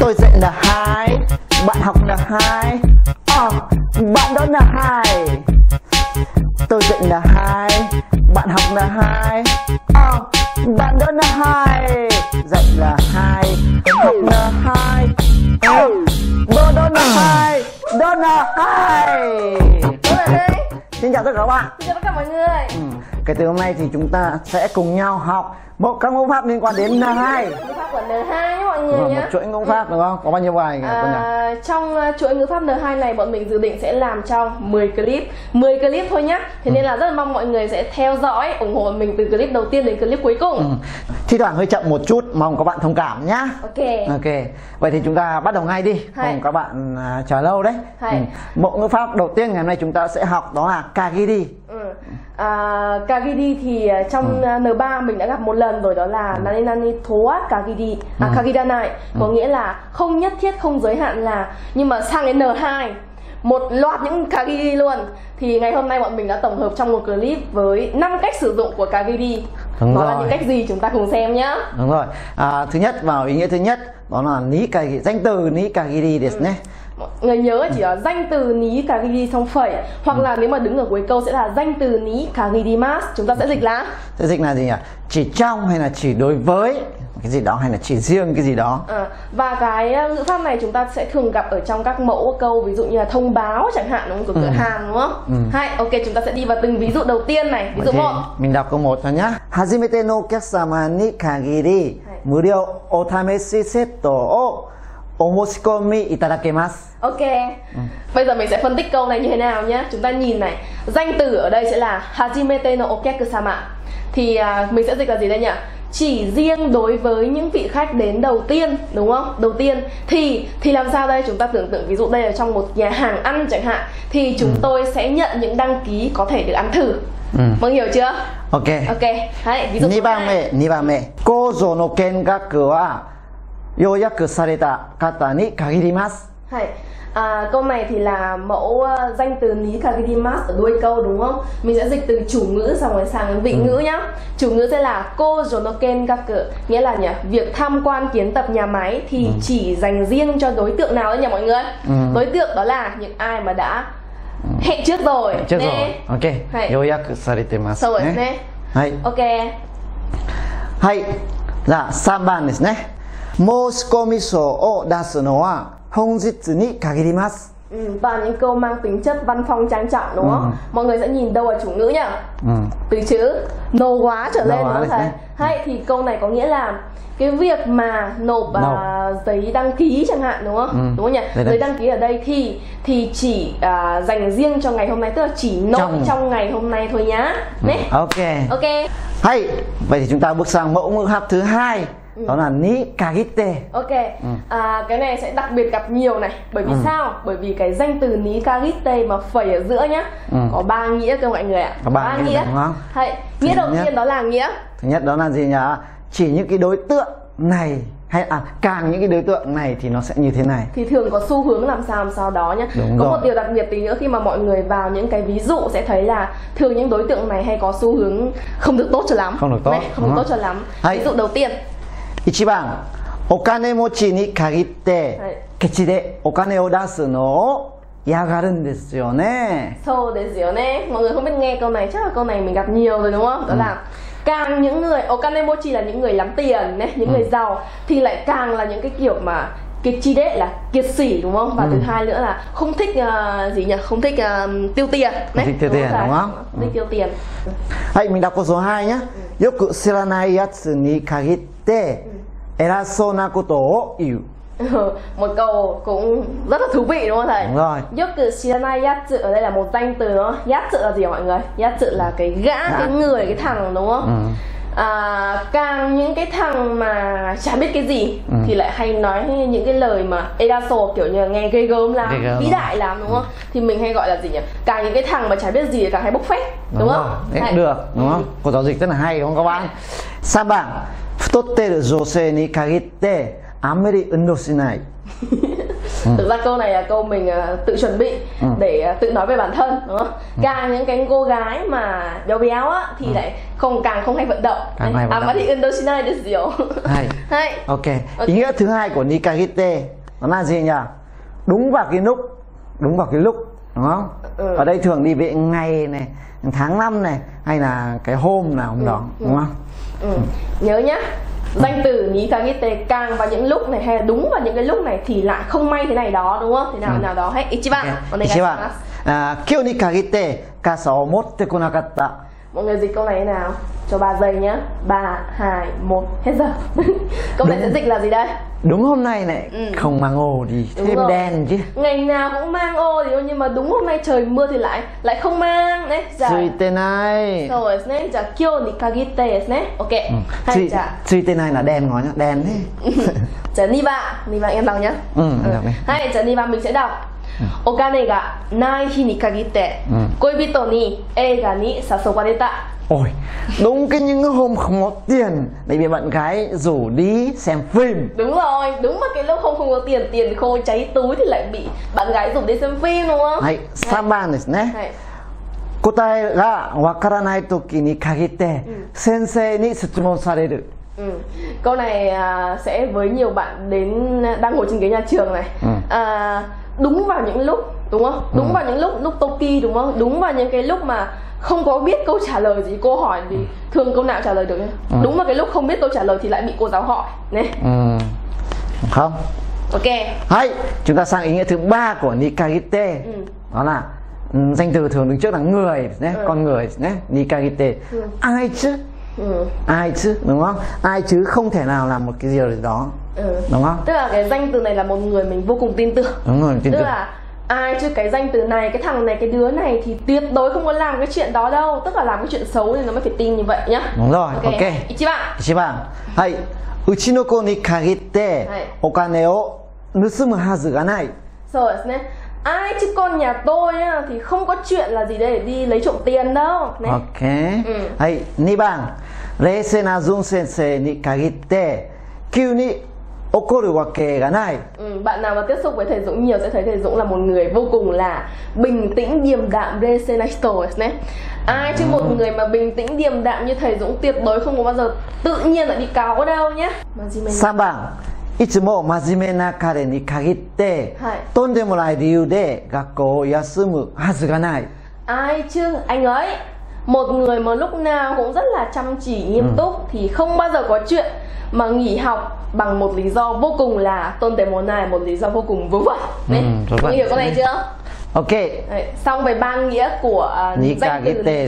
Tôi dạy là hai, bạn học là hai, bạn đó là hai. Tôi dạy là hai, bạn học là hai, bạn đó là hai. Dạy là hai, học là hai, đó là hai, đó là hai. Xin chào tất cả các bạn. Xin chào tất cả mọi người. Kể từ hôm nay thì chúng ta sẽ cùng nhau học bộ các ngữ pháp liên quan đến N2. Ngữ pháp của N2 nhé mọi người nhé. Một chuỗi ngữ pháp đúng không? Có bao nhiêu bài nhỉ? Trong chuỗi ngữ pháp N2 này bọn mình dự định sẽ làm trong 10 clip. 10 clip thôi nhé. Thế nên là rất là mong mọi người sẽ theo dõi, ủng hộ mình từ clip đầu tiên đến clip cuối cùng. Thi thoảng hơi chậm một chút, mong các bạn thông cảm nhá. Ok. Vậy thì chúng ta bắt đầu ngay đi. Không các bạn chờ lâu đấy. Bộ ngữ pháp đầu tiên ngày hôm nay chúng ta sẽ học đó là Kagiri. Kagiri thì trong N3 mình đã gặp một lần rồi, đó là Naninani Toa Kagiri Kagiranai, có nghĩa là không nhất thiết, không giới hạn là. Nhưng mà sang đến N2 một loạt những Kagiri luôn. Thì ngày hôm nay bọn mình đã tổng hợp trong một clip với 5 cách sử dụng của Kagiri. Đó là những cách gì chúng ta cùng xem nhá. Đúng rồi. Thứ nhất, vào ý nghĩa thứ nhất, đó là ní Kagiri, danh từ ní Kagiri desu ne. Mọi người nhớ chỉ là danh từ ní Kagiri xong phẩy, hoặc là nếu mà đứng ở cuối câu sẽ là danh từ ní Kagirimasu. Chúng ta sẽ dịch là gì nhỉ? Chỉ trong hay là chỉ đối với cái gì đó, hay là chỉ riêng cái gì đó. Và cái ngữ pháp này chúng ta sẽ thường gặp ở trong các mẫu câu, ví dụ như là thông báo chẳng hạn, đúng không? Của cửa hàng đúng không? Hay, ok, chúng ta sẽ đi vào từng ví dụ đầu tiên này. Ví dụ 1. Mình đọc câu 1 thôi nhá. Hajimete no okyakusama ni kagiri muryou otameshi setto o omoshikomi itadakemasu. Ok. Bây giờ mình sẽ phân tích câu này như thế nào nhá. Chúng ta nhìn này. Danh từ ở đây sẽ là hajimete no okyakusama. Thì mình sẽ dịch là gì đây nhỉ? Chỉ riêng đối với những vị khách đến đầu tiên, đúng không? Đầu tiên thì làm sao đây? Chúng ta tưởng tượng ví dụ đây là trong một nhà hàng ăn chẳng hạn, thì chúng tôi sẽ nhận những đăng ký có thể được ăn thử. Mọi người hiểu chưa? Ok. Đấy, ví dụ Nibame. Kouzou no kengaku wa yoyaku sareta kata ni kagirimasu. Câu này thì là mẫu danh từ ní Kagirimasu ở đuôi câu đúng không? Mình sẽ dịch từ chủ ngữ xong rồi sang đến vị ngữ nhá. Chủ ngữ sẽ là Kouzou no kengaku, nghĩa là nhỉ, việc tham quan kiến tập nhà máy thì chỉ dành riêng cho đối tượng nào đấy nhỉ mọi người? Đối tượng đó là những ai mà đã hẹn trước rồi. Ok. Yoyaku saretemasu. Xong rồi nhé. Ok. Hay là 3番 ですね。申込書を出すのは 本日に限ります. Toàn những câu mang tính chất văn phong trang trọng đúng không? Mọi người sẽ nhìn đâu ở chủ ngữ nhỉ? Từ chữ nộp hóa trở lên đúng không thầy? Hay thì câu này có nghĩa là cái việc mà nộp giấy đăng ký chẳng hạn đúng không? Đúng không nhỉ? Giấy đăng ký ở đây thì chỉ dành riêng cho ngày hôm nay, tức là chỉ nộp trong ngày hôm nay thôi nhá. Ok. Hay, vậy thì chúng ta bước sang mẫu ngữ pháp thứ hai. Đó là ni kagite. Cái này sẽ đặc biệt gặp nhiều này. Bởi vì sao? Bởi vì cái danh từ ni kagite mà phẩy ở giữa nhá, có 3 nghĩa cơ mọi người ạ. Có 3 nghĩa đúng không? Nghĩa đầu tiên đó là nghĩa thứ nhất, đó là gì nhỉ? Chỉ những cái đối tượng này, hay là càng những cái đối tượng này thì nó sẽ như thế này, thì thường có xu hướng làm sao đó nhé. Có một điều đặc biệt tí nữa khi mà mọi người vào những cái ví dụ sẽ thấy là thường những đối tượng này hay có xu hướng không được tốt cho lắm. Không được tốt cho lắm. Ví dụ đầu tiên 1番 お金持ちに限ってケチでお金を出すのを嫌がるんですよね。そうですよね。 Mọi người không biết nghe câu này, chắc là câu này mình gặp nhiều rồi đúng không? Đó là càng những người okanemochi là những người lắm tiền, những người giàu, thì lại càng là những cái kiểu mà kechi de là kiệt sỉ đúng không? Và thứ hai nữa là không thích tiêu tiền. Không thích tiêu tiền. Hãy mình đọc câu số 2 nhé. Yoku shiranai yatsu ni kagitte erasona koto o iu. Một câu cũng rất là thú vị đúng không thầy? Đúng rồi. Yoku shiranai yatsu ở đây là một danh từ đó. Yatsu là gì mọi người? Yatsu là cái gã, cái người, cái thằng đúng không? Càng những cái thằng mà chả biết cái gì thì lại hay nói những cái lời mà eraso, kiểu như là nghe ghê gớm lắm, vĩ đại lắm đúng không? Thì mình hay gọi là gì nhỉ? Càng những cái thằng mà chả biết gì càng hay bốc phét đúng không? Được đúng không? Cô giáo dịch rất là hay đúng không các bạn? 3番 太ってる女性に限ってあんまり運動しない Thực ra câu này là câu mình tự chuẩn bị để tự nói về bản thân, đúng không? Càng những cái cô gái mà béo béo á thì lại càng không hay vận động. À mà thì Indochina được nhiều. Hay. Ok. Ý nghĩa thứ hai của Nikagite nó là gì nhỉ? Đúng vào cái lúc, đúng không? Ở đây thường đi về ngày này, tháng năm này, hay là cái hôm nào hôm đó, đúng không? Nhớ nhá, danh từ Nikagite càng vào những lúc này hay đúng vào những cái lúc này thì lại không may thế này đó, đúng không? Thế nào nào đó hết. Ichiban. Ichiban. Kyou Nikagite kasa o motte konakatta. Mọi người dịch câu này thế nào? Cho 3 giây nhá. 3, 2, 1, hết giờ. Câu này sẽ dịch là gì đây? Đúng hôm nay này, không mang ô thì thêm đèn chứ. Ngày nào cũng mang ô thì thôi, nhưng mà đúng hôm nay trời mưa thì lại không mang. Tsuitenai. Rồi, kyou nikagite desu ne. Ok. Tsuitenai là đèn nói nhá, đèn thế. Chả ni ba em đọc nhá. Đọc đi. Hay, chả ni ba mình sẽ đọc. Okane ga nai hi nikagite, koibito ni eiga ni sasowareta. Ôi, đúng cái những hôm không có tiền lại bị bạn gái rủ đi xem phim. Đúng rồi, đúng mà cái lúc không có tiền, tiền khô cháy túi thì lại bị bạn gái rủ đi xem phim, đúng không? Hay, 3番 ですね。答えがわからない時に限って先生に質問される。Câu này sẽ với nhiều bạn đang ngồi trên ghế nhà trường này. Đúng vào những lúc, đúng không? Đúng vào những lúc Toki, đúng không? Đúng vào những cái lúc mà không có biết câu trả lời gì, cô hỏi thì thường câu nào trả lời được. Đúng vào cái lúc không biết câu trả lời thì lại bị cô giáo hỏi này. Không. Ok. Hay, chúng ta sang ý nghĩa thứ ba của Nikagite. Đó là danh từ thường đứng trước là người, con người, Nikagite. Ai chứ? Ai chứ, đúng không? Ai chứ không thể nào làm một cái gì đó. Đúng không? Tức là cái danh từ này là một người mình vô cùng tin tưởng. Đúng rồi, tin tưởng. Tức là ai chứ cái danh từ này, cái thằng này, cái đứa này thì tuyệt đối không có làm cái chuyện đó đâu. Tức là làm cái chuyện xấu nên nó mới phải tin như vậy nhá. Đúng rồi, ok. Ichiban. Hai. Uchinoko ni kagite okane o nusumu hazu ga nai. Rồi, ai chứ con nhà tôi thì không có chuyện là gì để đi lấy trộm tiền đâu. Ok. Hai, 2番. Reisei na Jun sensei ni kagite kyuu ni bạn nào mà tiếp xúc với thầy Dũng nhiều sẽ thấy thầy Dũng là một người vô cùng là bình tĩnh điềm đạm. Ai chứ một người mà bình tĩnh điềm đạm như thầy Dũng tuyệt đối không có bao giờ tự nhiên lại bị cáo đâu nhé. 3番 Itsumo majime na kare ni kagitte tondemo nai riyū de gakkou o yasumu hazu ga nai. Ai chứ anh ấy, một người mà lúc nào cũng rất là chăm chỉ nghiêm túc thì không bao giờ có chuyện mà nghỉ học bằng một lý do vô cùng là tondemo nai, một lý do vô cùng vớ vẩn. Mọi người hiểu con này chưa? Ok. Đấy, xong về ba nghĩa của Nikagite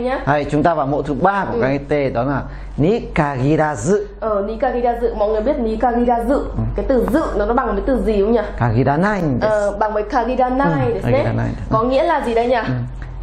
nhé. Hay, chúng ta vào mẫu thứ ba của Kagite, đó là Nikagirazu. Nikagirazu, mọi người biết Nikagirazu cái từ dự nó bằng với từ gì không nhỉ? Kagiranai. Bằng với Kagiranai. Có nghĩa là gì đây nhỉ?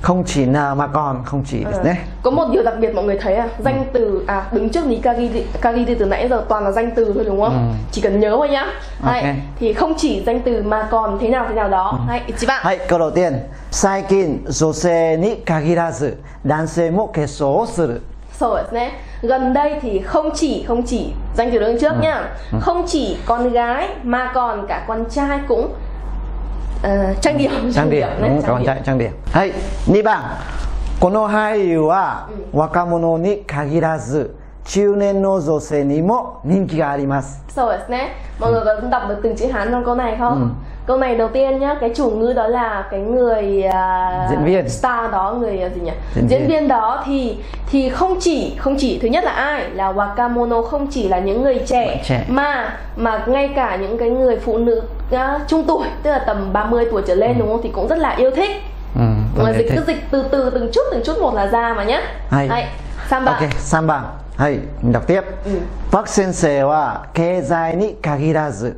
Không chỉ nào mà còn không chỉ đấy. Có một điều đặc biệt mọi người thấy danh từ đứng trước Nikagite từ nãy giờ toàn là danh từ thôi, đúng không? Chỉ cần nhớ thôi nhá. Okay. Hay, thì không chỉ danh từ mà còn thế nào đó. Hay, Ichiban. Hay, câu đầu tiên. Saikin josei ni kagirazu dansei mo kessou o suru. So đấy nhé. Gần đây thì không chỉ danh từ đứng trước nhá. Không chỉ con gái mà còn cả con trai cũng trang điểm đấy, trang điểm. Hay, 2番 Kono haiyu wa wakamono ni kagirazu chūnen no josei ni mo ninki ga arimasu. Rồi đấy, mọi người có đọc được từng chữ Hán trong câu này không? Câu này đầu tiên nhá, cái chủ ngữ đó là cái người diễn viên star đó, người gì nhỉ? Diễn viên đó thì không chỉ thứ nhất là ai là wakamono, không chỉ là những người trẻ. mà ngay cả những cái người phụ nữ trung tuổi, tức là tầm 30 tuổi trở lên, đúng không, thì cũng rất là yêu thích. Mà dịch từ từng chút một là ra mà nhá. Hay. 3番. Ok, 3番. Hay, mình đọc tiếp. Park sensei wa keizai ni kagirazu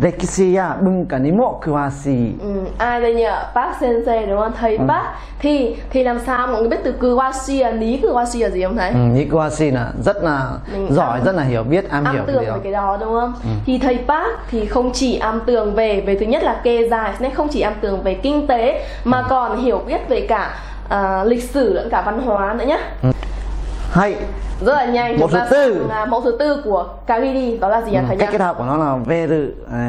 rekishi ya bunka ni mo kuwashii. Ai đây nhỉ? Park sensei, đúng không? Thầy Park thì làm sao mọi người biết từ kuwashi, ní kuwashi là gì không thầy? Ní kuwashi là rất là giỏi, rất là hiểu biết, am hiểu tường về cái đó, đúng không? Thì thầy Park thì không chỉ am tường về thứ nhất là keizai, nên không chỉ am tường về kinh tế mà còn hiểu biết về cả lịch sử lẫn cả văn hóa nữa nhá. Hay. Rất là nhanh. Mẫu thứ tư. Mẫu thứ tư của Kagiri đó là gì ạ thầy nhỉ? Cách kết hợp của nó là Veru,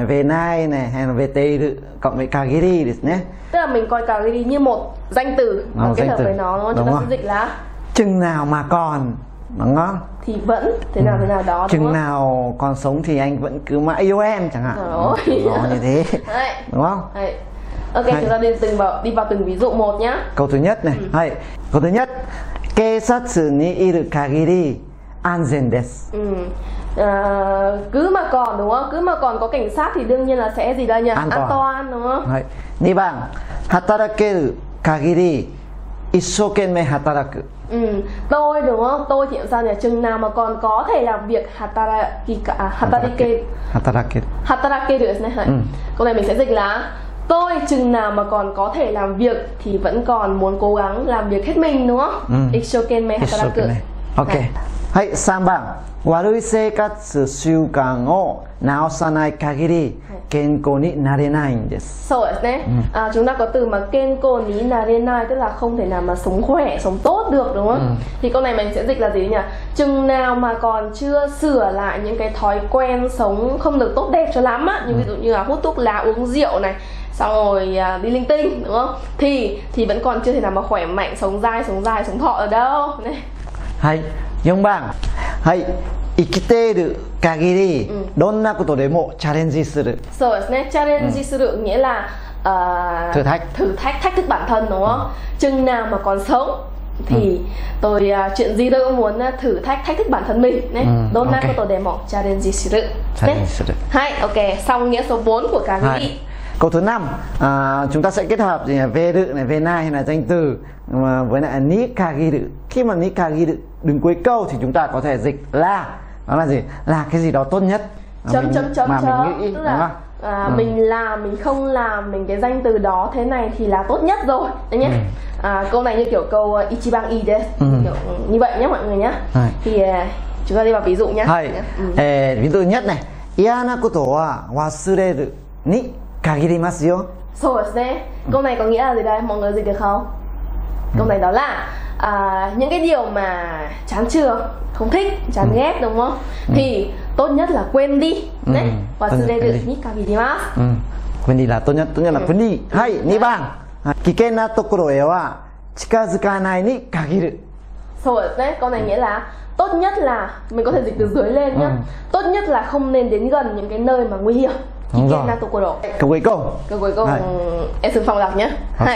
Venai này hay là Veteru cộng với Kagiri đấy nhé. Tức là mình coi Kagiri như một danh từ kết hợp với nó đúng không? Chúng ta sẽ dịch là chừng nào mà còn đúng không? Thì vẫn thế nào đó. Chừng nào còn sống thì anh vẫn cứ mãi yêu em chẳng hạn. Đó như thế. Đấy. Đúng không? Đấy. Ok, chúng ta đi vào từng ví dụ một nhá. Câu thứ nhất này. Hay. Câu thứ nhất. Keisatsu ni iru kagiri anzen desu. Cứ mà còn đúng không? Cứ mà còn có cảnh sát thì đương nhiên là sẽ gì đây nhỉ? An toàn đúng không? Đấy. 2番 hatarakeru kagiri issokenmei hataraku. Tôi đúng không? Tôi thì làm sao nhỉ? Chừng nào mà còn có thể làm việc hatarake được này. Câu này mình sẽ dịch là tôi chừng nào mà còn có thể làm việc thì vẫn còn muốn cố gắng làm việc hết mình đúng không? Ishokenmei hataraku. Ok. Hay 3番 悪い生活習慣を直さない限り健康になれないんです. So đấy nhé. Chúng ta có từ mà kenko ni narenai tức là không thể nào mà sống khỏe, sống tốt được đúng không? Thì câu này mình sẽ dịch là gì nhỉ? Chừng nào mà còn chưa sửa lại những cái thói quen sống không được tốt đẹp cho lắm á, như ví dụ như là hút thuốc lá, uống rượu này, xong rồi đi linh tinh đúng không? Thì vẫn còn chưa thể nào mà khỏe mạnh, sống dai, sống thọ ở đâu. Này. Hay. 4番 はい生きている限りどんなことでもチャレンジする。そうですね。チャレンジする nghĩa là thách thức bản thân đúng không? Chừng nào mà còn sống thì tôi chuyện gì tôi cũng muốn thử thách thức bản thân mình. Đôn na koto de mo challenge suru. Hay, ok. Xong nghĩa số 4 của Kagiri. Câu thứ 5, chúng ta sẽ kết hợp gì veru này, venai hay là danh từ với lại ni kagiru. Khi mà ni kagiru đứng cuối câu thì chúng ta có thể dịch là đó là gì? Là cái gì đó tốt nhất mà mình nghĩ, tức là mình làm, mình không làm, mình cái danh từ đó thế này thì là tốt nhất rồi đấy nhé. Câu này như kiểu câu ichiban ii đấy, kiểu như vậy nhé mọi người nhé. Thì chúng ta đi vào ví dụ nhé. Ví dụ nhất này, iana koto wa wasureru ni kagirimasu yo. So đấy nhé. Câu này có nghĩa là gì đây? Mọi người dịch được không? Câu này đó là những cái điều mà chán chường, không thích, chán ghét đúng không? Thì tốt nhất là quên đi. Đấy. Và sự đề được nikagirimasu. Quên đi là tốt nhất là quên đi. Hay, 2番 Kikena tokoro e wa chikazukanai ni kagiru. Rồi đấy, câu này nghĩa là tốt nhất là mình có thể dịch từ dưới lên nhá. Tốt nhất là không nên đến gần những cái nơi mà nguy hiểm. Kikena tokoro. Câu cuối câu. Câu cuối câu em xin phòng đọc nhé. Ok.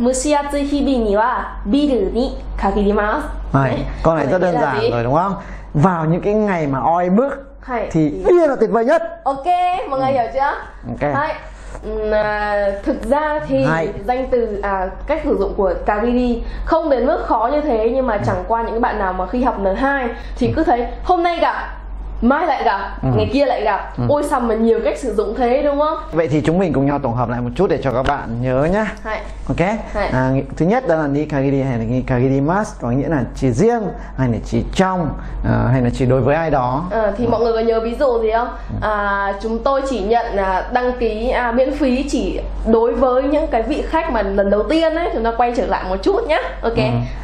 蒸し暑い日々にはビールに限ります. Câu này rất đơn giản rồi đúng không? Vào những cái ngày mà oi bức thì bia là tuyệt vời nhất. Ok, mọi người hiểu chưa? Ok. Thực ra thì danh từ cách sử dụng của Kagiri không đến mức khó như thế, nhưng mà chẳng qua những bạn nào mà khi học N2 thì cứ thấy hôm nay gặp, mai lại gặp, ngày kia lại gặp, ôi sao mà nhiều cách sử dụng thế đúng không? Vậy thì chúng mình cùng nhau tổng hợp lại một chút để cho các bạn nhớ nhá. Ok. Thứ nhất đó là ni kagiri hay là ni kagirimasu có nghĩa là chỉ riêng hay là chỉ trong hay là chỉ đối với ai đó. Thì mọi người có nhớ ví dụ gì không? Chúng tôi chỉ nhận đăng ký miễn phí chỉ đối với những cái vị khách mà lần đầu tiên ấy. Chúng ta quay trở lại một chút nhá. Ok.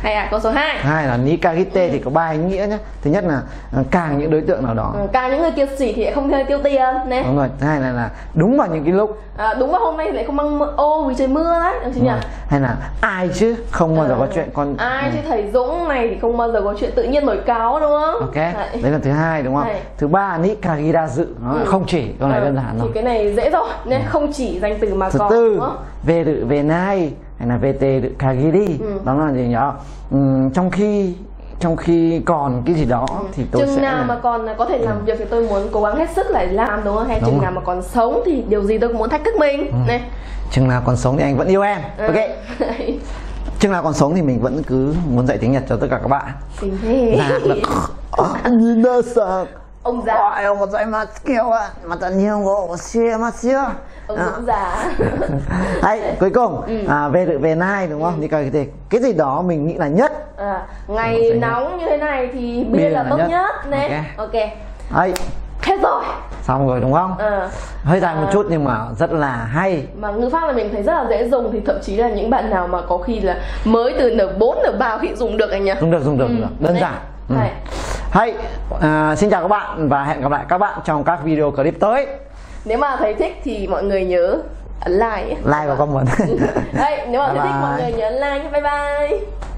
Hay là câu số 2. Hai là ni kagite thì có 3 ý nghĩa nhá. Thứ nhất là càng những đối tượng nào đó. Càng những người kiệt sỉ thì lại không tiêu tiền này. Đúng rồi. Hay là đúng vào những cái lúc đúng vào hôm nay thì lại không mang ô vì trời mưa đấy đúng chứ nhỉ? Hay là ai chứ không bao giờ có chuyện con ai chứ thầy Dũng này thì không bao giờ có chuyện tự nhiên nổi cáo đúng không? Ok. Đấy là thứ 2 đúng không? Thứ 3 ni kagirazu dự nó không chỉ. Câu này đơn giản rồi. Thì cái này dễ rồi nên không chỉ danh từ mà còn. Thứ 4 veru venai hay là veteru kagiri đó là gì nhỉ? Trong khi còn cái gì đó thì tôi chừng nào mà còn có thể làm việc thì tôi muốn cố gắng hết sức lại làm đúng không? Hay chừng nào mà còn sống thì điều gì tôi cũng muốn thách thức mình. Này. Chừng nào còn sống thì anh vẫn yêu em. Ok. Chừng nào còn sống thì mình vẫn cứ muốn dạy tiếng Nhật cho tất cả các bạn. Ông già. Ông già. Hay, cuối cùng về nay đúng không? Cái gì đó mình nghĩ là nhất. Ngày nóng như thế này thì bia là tốt nhất. Ok. Hết rồi. xong rồi đúng không? Hơi dài một chút nhưng mà rất là hay. Mà ngữ pháp là mình thấy rất là dễ dùng, thì thậm chí là những bạn nào mà có khi là mới từ N4 N3 khi dùng được anh nhỉ? Dùng được. Đơn giản. Hay. Xin chào các bạn và hẹn gặp lại các bạn trong các video clip tới. Nếu mà thấy thích thì mọi người nhớ like và comment. Nếu mà thấy thích mọi người nhớ like. Bye bye.